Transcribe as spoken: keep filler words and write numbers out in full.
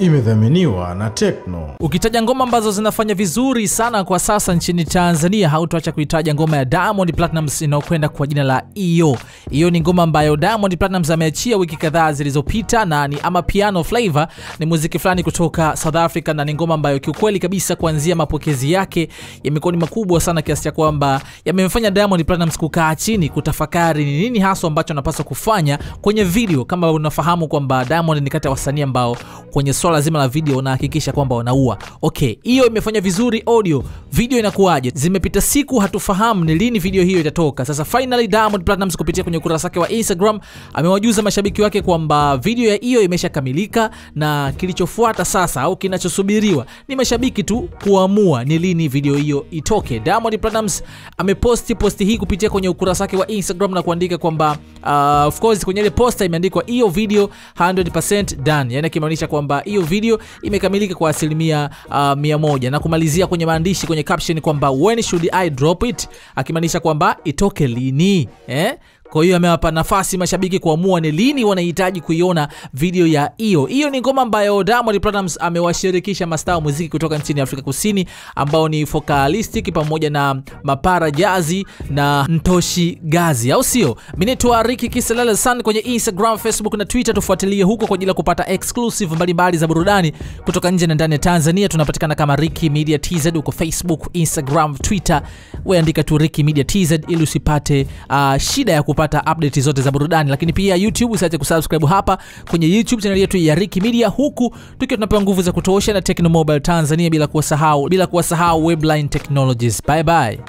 imedhaminiwa na Techno. Ukitaja ngoma ambazo zinafanya vizuri sana kwa sasa nchini Tanzania, hautaacha kuitaja ngoma ya Diamond Platnumz inayokwenda kwa jina la I Y O O. I Y O O ni ngoma ambayo Diamond Platnumz ameachia wiki kadhaa zilizopita, na ni ama piano flavor, ni muziki fulani kutoka South Africa, na ni ngoma ambayo kiukweli kabisa kuanzia mapokezi yake yamekuwa ni makubwa sana kiasi cha kwamba yamemfanya Diamond Platnumz kukaa chini kutafakari ni nini hasa ambacho anapaswa kufanya kwenye video. Kama unafahamu kwamba Diamond ni kati ya wasanii ambao kwenye swala zima la video unahakikisha kwamba wanaua. Okay, hiyo imefanya vizuri audio, video inakuaje? Zimepita siku hatufahamu ni lini video hiyo itatoka. Sasa finally Diamond Platnumz kupitia kwenye ukurasa wake wa Instagram amewajuza mashabiki wake kwamba video ya hiyo imeshakamilika, na kilichofuata sasa au kinachosubiriwa ni mashabiki tu kuamua ni lini video hiyo itoke. Diamond Platnumz ameposti posti hii kupitia kwenye ukurasa wake wa Instagram na kuandika kwamba uh, of course kwenye ile posta imeandikwa hiyo video mia moja asilimia done, yaani kimaanisha kwamba hiyo video imekamilika kwa asilimia uh, mia moja, na kumalizia kwenye maandishi kwenye caption kwamba when should I drop it, akimaanisha kwamba itoke lini eh? Kwa hiyo amewapa nafasi mashabiki kuamua ni lini wanahitaji kuiona video ya I Y O O. I Y O O ni ngoma ambayo Diamond Platnumz amewashirikisha mastaa muziki kutoka nchini Afrika Kusini ambao ni Focalistic pamoja na Mapara Jazz na Ntoshi Gaza, au sio? Mimi naitwa Riki Kiselala San kwenye Instagram, Facebook na Twitter. Tufuatilie huko kwa ajili ya kupata exclusive mbalimbali za burudani kutoka nje na ndani ya Tanzania. Tunapatikana kama Riki Media Teaser huko Facebook, Instagram, Twitter. Wewe andika tu Riki Media Teaser ili usipate uh, shida ya kupata update zote za burudani. Lakini pia YouTube, usiache kusubscribe hapa kwenye YouTube channel yetu ya Riki Media, huku tukiwa tunapewa nguvu za kutosha na Techno Mobile Tanzania, bila kuwasahau bila kuwasahau Webline Technologies. Bye bye.